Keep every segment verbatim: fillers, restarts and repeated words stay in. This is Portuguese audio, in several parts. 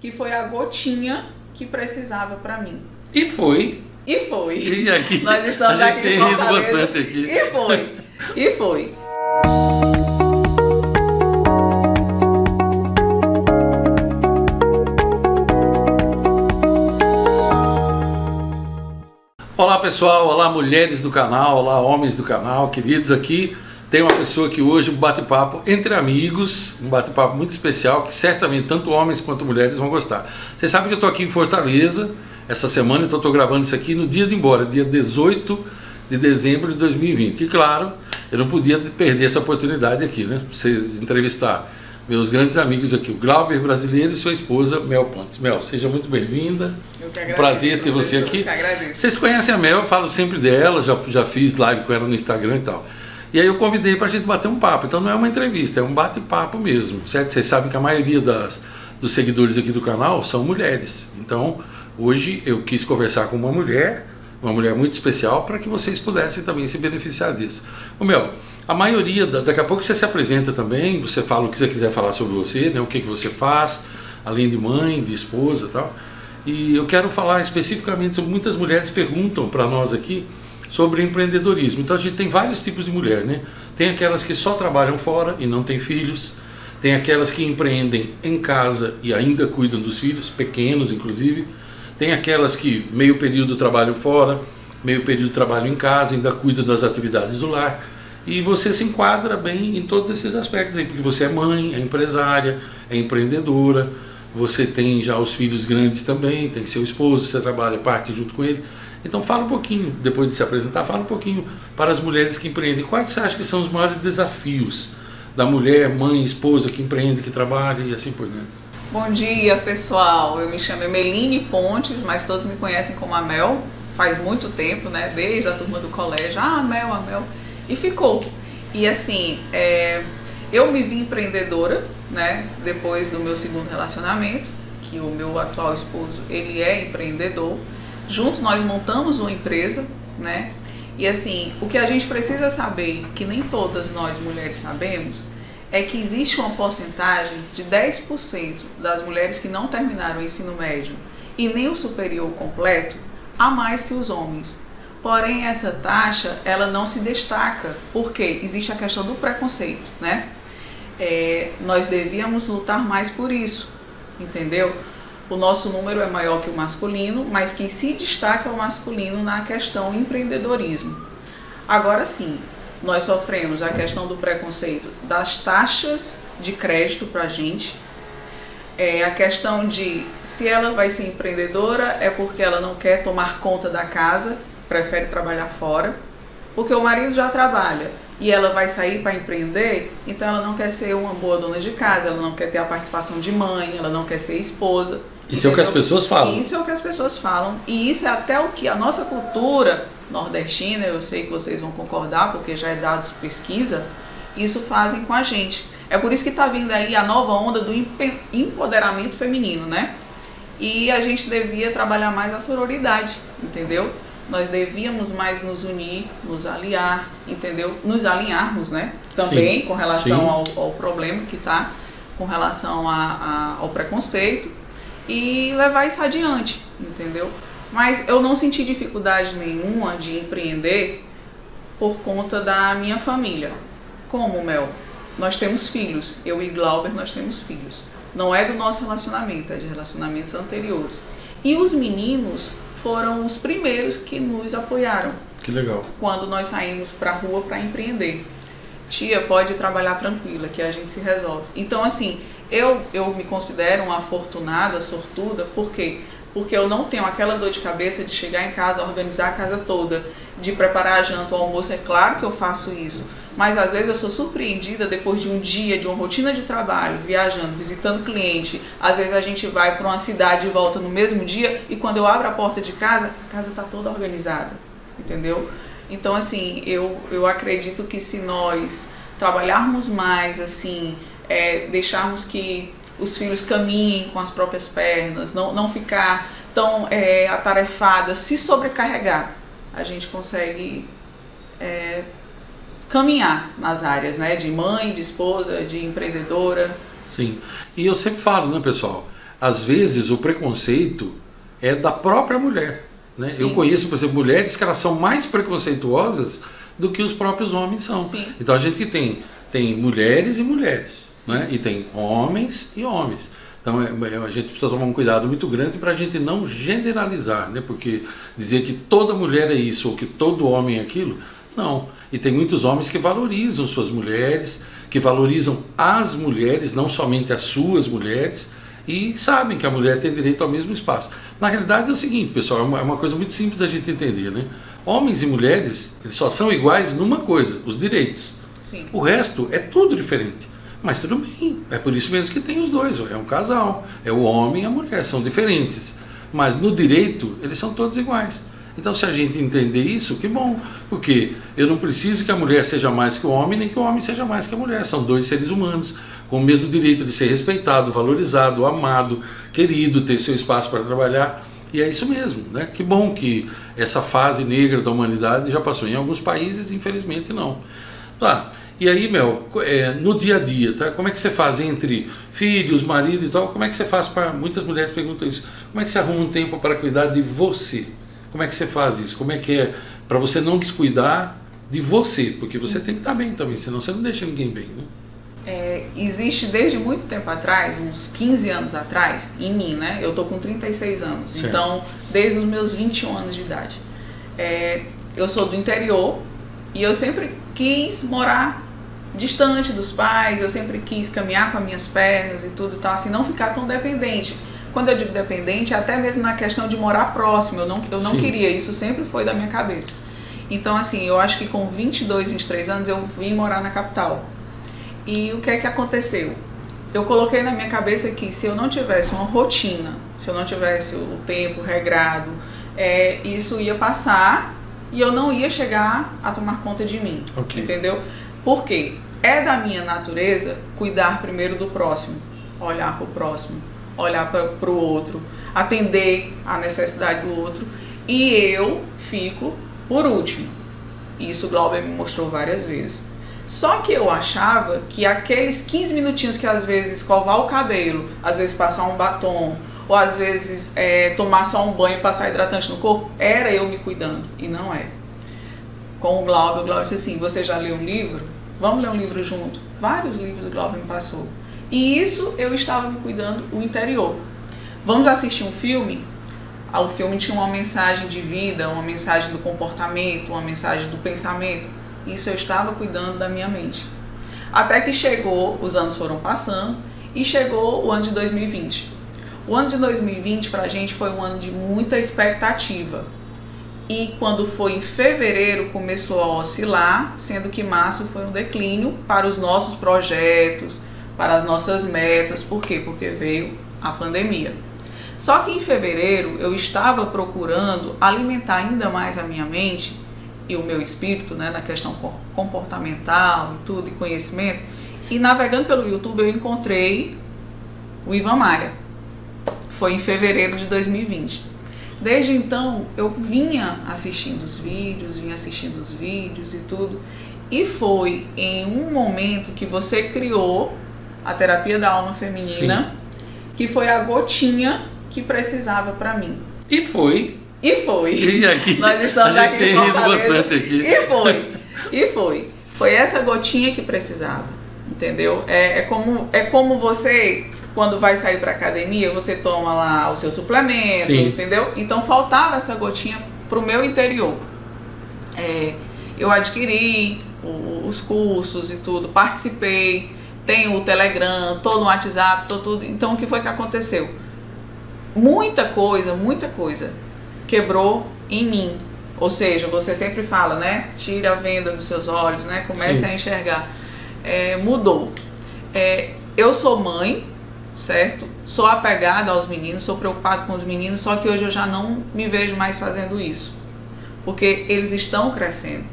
que foi a gotinha que precisava para mim. E foi. E foi. E aqui, nós estamos aqui em Fortaleza. Bastante aqui. E foi. E foi. Olá pessoal, olá mulheres do canal, olá homens do canal, queridos. Aqui tem uma pessoa que hoje um bate-papo entre amigos, um bate-papo muito especial que certamente tanto homens quanto mulheres vão gostar. Vocês sabem que eu estou aqui em Fortaleza essa semana, então estou gravando isso aqui no dia de ir embora, dia dezoito de dezembro de dois mil e vinte. E claro, eu não podia perder essa oportunidade aqui, né? Vocês entrevistar meus grandes amigos aqui, o Glauber Brasileiro e sua esposa Mel Pontes. Mel, seja muito bem-vinda. Agradeço, um prazer ter você aqui. Vocês conhecem a Mel, eu falo sempre dela, já, já fiz live com ela no Instagram e tal. E aí eu convidei para a gente bater um papo, então não é uma entrevista, é um bate-papo mesmo, certo? Vocês sabem que a maioria das, dos seguidores aqui do canal são mulheres. Então hoje eu quis conversar com uma mulher, uma mulher muito especial, para que vocês pudessem também se beneficiar disso. Ô Mel, a maioria, da, daqui a pouco você se apresenta também, você fala o que você quiser falar sobre você, né? O que, que você faz, além de mãe, de esposa e tal. E eu quero falar especificamente sobre muitas mulheres perguntam para nós aqui sobre empreendedorismo. Então a gente tem vários tipos de mulher, né? Tem aquelas que só trabalham fora e não têm filhos, tem aquelas que empreendem em casa e ainda cuidam dos filhos, pequenos inclusive, tem aquelas que meio período trabalham fora, meio período trabalham em casa, ainda cuidam das atividades do lar. E você se enquadra bem em todos esses aspectos aí, porque você é mãe, é empresária, é empreendedora, você tem já os filhos grandes também, tem seu esposo, você trabalha parte junto com ele. Então fala um pouquinho, depois de se apresentar, fala um pouquinho para as mulheres que empreendem. Quais você acha que são os maiores desafios da mulher, mãe, esposa que empreende, que trabalha e assim por diante? Bom dia pessoal, eu me chamo Meline Pontes, mas todos me conhecem como a Mel, faz muito tempo, né? Desde a turma do colégio, ah, a Mel, a Mel, e ficou. E assim, é... eu me vi empreendedora, né, depois do meu segundo relacionamento, que o meu atual esposo, ele é empreendedor. Junto nós montamos uma empresa, né, e assim, o que a gente precisa saber, que nem todas nós mulheres sabemos, é que existe uma porcentagem de dez por cento das mulheres que não terminaram o ensino médio e nem o superior completo, a mais que os homens. Porém, essa taxa, ela não se destaca, porque existe a questão do preconceito, né? É, nós devíamos lutar mais por isso, entendeu? O nosso número é maior que o masculino, mas quem se destaca é o masculino na questão empreendedorismo. Agora sim, nós sofremos a questão do preconceito das taxas de crédito para a gente, é, a questão de se ela vai ser empreendedora é porque ela não quer tomar conta da casa, prefere trabalhar fora, porque o marido já trabalha. E ela vai sair para empreender, então ela não quer ser uma boa dona de casa, ela não quer ter a participação de mãe, ela não quer ser esposa. Isso entendeu? É o que as pessoas falam. Isso é o que as pessoas falam. E isso é até o que a nossa cultura nordestina, eu sei que vocês vão concordar, porque já é dados pesquisa, isso fazem com a gente. É por isso que está vindo aí a nova onda do empoderamento feminino, né? E a gente devia trabalhar mais a sororidade, entendeu? Nós devíamos mais nos unir, nos aliar, entendeu? Nos alinharmos, né? Também sim, com relação ao, ao problema que está, com relação a, a, ao preconceito e levar isso adiante, entendeu? Mas eu não senti dificuldade nenhuma de empreender por conta da minha família. Como, Mel? Nós temos filhos, eu e Glauber, nós temos filhos. Não é do nosso relacionamento, é de relacionamentos anteriores. E os meninos foram os primeiros que nos apoiaram. Que legal. Quando nós saímos para a rua para empreender. Tia, pode trabalhar tranquila, que a gente se resolve. Então, assim, eu, eu me considero uma afortunada, sortuda, por quê? Porque eu não tenho aquela dor de cabeça de chegar em casa, organizar a casa toda, de preparar a janta, o almoço, é claro que eu faço isso. Mas, às vezes, eu sou surpreendida depois de um dia, de uma rotina de trabalho, viajando, visitando cliente. Às vezes, a gente vai para uma cidade e volta no mesmo dia e quando eu abro a porta de casa, a casa está toda organizada, entendeu? Então, assim, eu, eu acredito que se nós trabalharmos mais, assim, é, deixarmos que os filhos caminhem com as próprias pernas, não, não ficar tão é, atarefada, se sobrecarregar, a gente consegue é, caminhar nas áreas, né, de mãe, de esposa, de empreendedora. Sim, e eu sempre falo, né, pessoal, às vezes o preconceito é da própria mulher, né? Eu conheço, por exemplo, mulheres que elas são mais preconceituosas do que os próprios homens são. Sim. Então a gente tem, tem mulheres e mulheres, né? E tem homens e homens. Então a gente precisa tomar um cuidado muito grande para a gente não generalizar, né? Porque dizer que toda mulher é isso ou que todo homem é aquilo, não. E tem muitos homens que valorizam suas mulheres, que valorizam as mulheres, não somente as suas mulheres, e sabem que a mulher tem direito ao mesmo espaço. Na realidade é o seguinte, pessoal, é uma, é uma coisa muito simples da gente entender, né? Homens e mulheres eles só são iguais numa coisa, os direitos. Sim. O resto é tudo diferente. Mas tudo bem, é por isso mesmo que tem os dois, é um casal, é o homem e a mulher, são diferentes. Mas no direito eles são todos iguais. Então se a gente entender isso, que bom, porque eu não preciso que a mulher seja mais que o homem, nem que o homem seja mais que a mulher. São dois seres humanos, com o mesmo direito de ser respeitado, valorizado, amado, querido, ter seu espaço para trabalhar. E é isso mesmo, né? Que bom que essa fase negra da humanidade já passou. Em alguns países, infelizmente, não. Tá. E aí, Mel, é, no dia a dia, tá? Como é que você faz entre filhos, marido e tal? Como é que você faz para... Muitas mulheres perguntam isso. Como é que você arruma um tempo para cuidar de você? Como é que você faz isso? Como é que é para você não descuidar de você? Porque você tem que estar bem também, senão você não deixa ninguém bem, né? É, existe desde muito tempo atrás, uns quinze anos atrás, em mim, né? Eu tô com trinta e seis anos, certo. Então desde os meus vinte e um anos de idade. É, eu sou do interior e eu sempre quis morar distante dos pais, eu sempre quis caminhar com as minhas pernas e tudo e tal, assim, não ficar tão dependente. Quando eu digo dependente, até mesmo na questão de morar próximo, eu não, eu não queria, isso sempre foi da minha cabeça. Então assim, eu acho que com vinte e dois, vinte e três anos eu vim morar na capital. E o que é que aconteceu? Eu coloquei na minha cabeça que se eu não tivesse uma rotina, se eu não tivesse o tempo regrado, é, isso ia passar e eu não ia chegar a tomar conta de mim, okay. Entendeu? Porque é da minha natureza cuidar primeiro do próximo, olhar para o próximo, olhar para o outro, atender a necessidade do outro e eu fico por último. Isso o Glauber me mostrou várias vezes. Só que eu achava que aqueles quinze minutinhos que às vezes escovar o cabelo, às vezes passar um batom, ou às vezes é, tomar só um banho e passar hidratante no corpo, era eu me cuidando, e não é. Com o Glauber, o Glauber disse assim, você já leu um livro? Vamos ler um livro junto? Vários livros o Glauber me passou. E isso eu estava me cuidando o interior. Vamos assistir um filme? O filme tinha uma mensagem de vida, uma mensagem do comportamento, uma mensagem do pensamento. Isso eu estava cuidando da minha mente. Até que chegou, os anos foram passando, e chegou o ano de dois mil e vinte. O ano de dois mil e vinte pra gente foi um ano de muita expectativa. E quando foi em fevereiro começou a oscilar, sendo que março foi um declínio para os nossos projetos, para as nossas metas. Por quê? Porque veio a pandemia. Só que em fevereiro eu estava procurando alimentar ainda mais a minha mente e o meu espírito, né, na questão comportamental e tudo, e conhecimento, e navegando pelo YouTube eu encontrei o Ivan Maia. Foi em fevereiro de dois mil e vinte. Desde então eu vinha assistindo os vídeos, vinha assistindo os vídeos e tudo, e foi em um momento que você criou a Terapia da Alma Feminina, sim, que foi a gotinha que precisava para mim. E foi... E foi. E aqui, nós estamos a gente aqui tem rido bastante aqui. E foi. E foi. Foi essa gotinha que precisava, entendeu? É, é, como, é como você, quando vai sair para academia, você toma lá o seu suplemento, sim, entendeu? Então faltava essa gotinha pro meu interior. É, eu adquiri o, os cursos e tudo, participei, tenho o Telegram, tô no WhatsApp, tô tudo. Então o que foi que aconteceu? Muita coisa, muita coisa quebrou em mim, ou seja, você sempre fala, né, tira a venda dos seus olhos, né, comece, sim, a enxergar. É, mudou. É, eu sou mãe, certo? Sou apegada aos meninos, sou preocupada com os meninos, só que hoje eu já não me vejo mais fazendo isso, porque eles estão crescendo.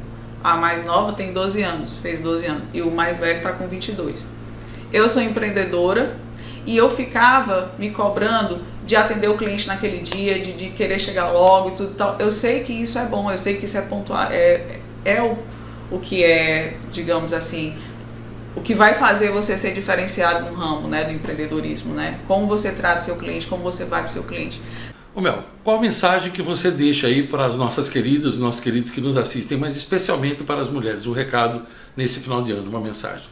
A mais nova tem doze anos, fez doze anos, e o mais velho está com vinte e dois. Eu sou empreendedora e eu ficava me cobrando de atender o cliente naquele dia, de, de querer chegar logo e tudo e tal. Eu sei que isso é bom, eu sei que isso é pontuar, é, é o, o que é, digamos assim, o que vai fazer você ser diferenciado no ramo, né, do empreendedorismo, né? Como você trata o seu cliente, como você vai para o seu cliente. Ô Mel, qual a mensagem que você deixa aí para as nossas queridas, os nossos queridos que nos assistem, mas especialmente para as mulheres? Um recado nesse final de ano, uma mensagem.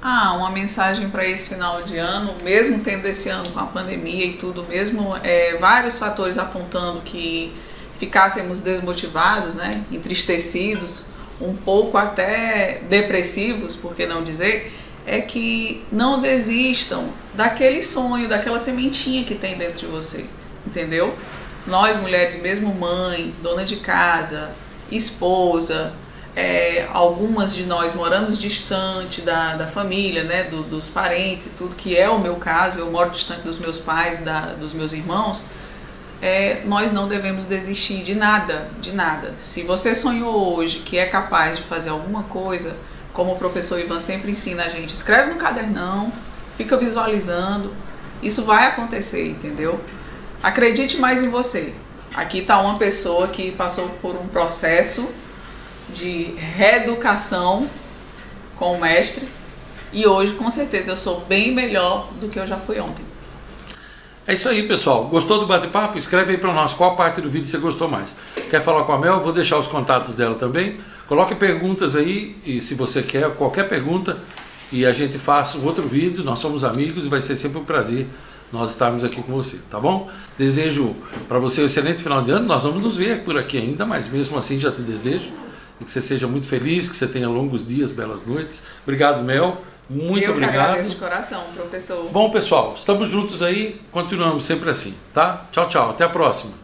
Ah, uma mensagem para esse final de ano, mesmo tendo esse ano com a pandemia e tudo, mesmo é, vários fatores apontando que ficássemos desmotivados, né, entristecidos, um pouco até depressivos, por que não dizer, é que não desistam daquele sonho, daquela sementinha que tem dentro de vocês, entendeu? Nós mulheres, mesmo mãe, dona de casa, esposa, É, algumas de nós moramos distante da, da família, né, do, dos parentes e tudo, que é o meu caso, eu moro distante dos meus pais, da, dos meus irmãos, é, nós não devemos desistir de nada, de nada. Se você sonhou hoje que é capaz de fazer alguma coisa, como o professor Ivan sempre ensina a gente, escreve no cadernão, fica visualizando, isso vai acontecer, entendeu? Acredite mais em você. Aqui está uma pessoa que passou por um processo de reeducação com o mestre e hoje com certeza eu sou bem melhor do que eu já fui ontem. É isso aí, pessoal. Gostou do bate-papo? Escreve aí para nós qual parte do vídeo você gostou mais. Quer falar com a Mel? Vou deixar os contatos dela também. Coloque perguntas aí, e se você quer qualquer pergunta, e a gente faça um outro vídeo. Nós somos amigos e vai ser sempre um prazer nós estarmos aqui com você, tá bom? Desejo para você um excelente final de ano. Nós vamos nos ver por aqui ainda, mas mesmo assim já te desejo que você seja muito feliz, que você tenha longos dias, belas noites. Obrigado, Mel. Muito obrigado. Eu que agradeço de coração, professor. Bom, pessoal, estamos juntos aí, continuamos sempre assim, tá? Tchau, tchau. Até a próxima.